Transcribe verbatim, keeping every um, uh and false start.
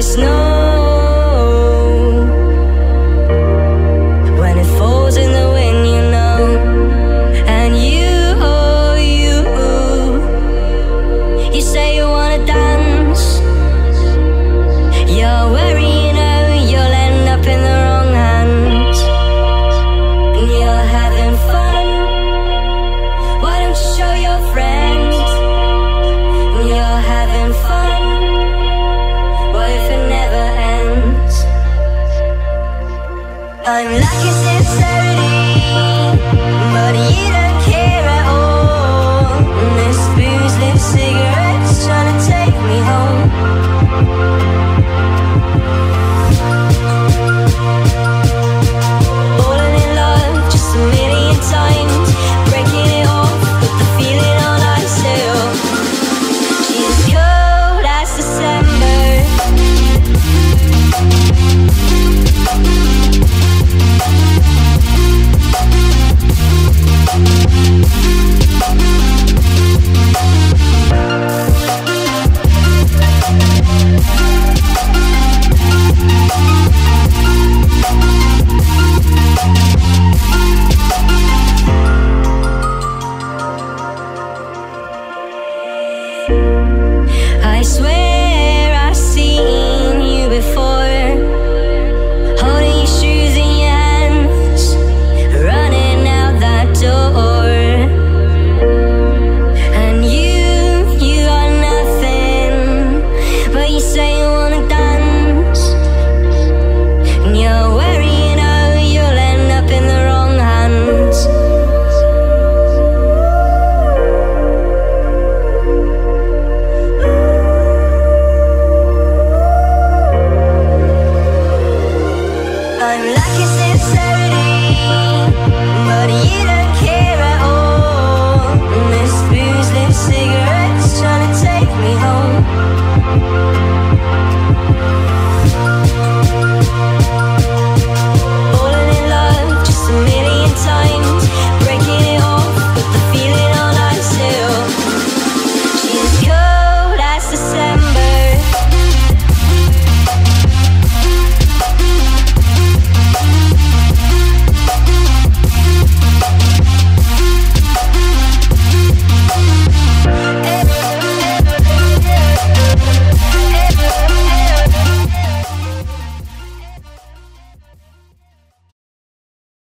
by snow. When it falls in the wind, you know. And you, oh, you, you say you wanna dance. You're worrying how you'll end up in the wrong hands. You're having fun. Why don't you show your friends? You're having fun. What if it never ends? I'm lacking sincerity, but you don't.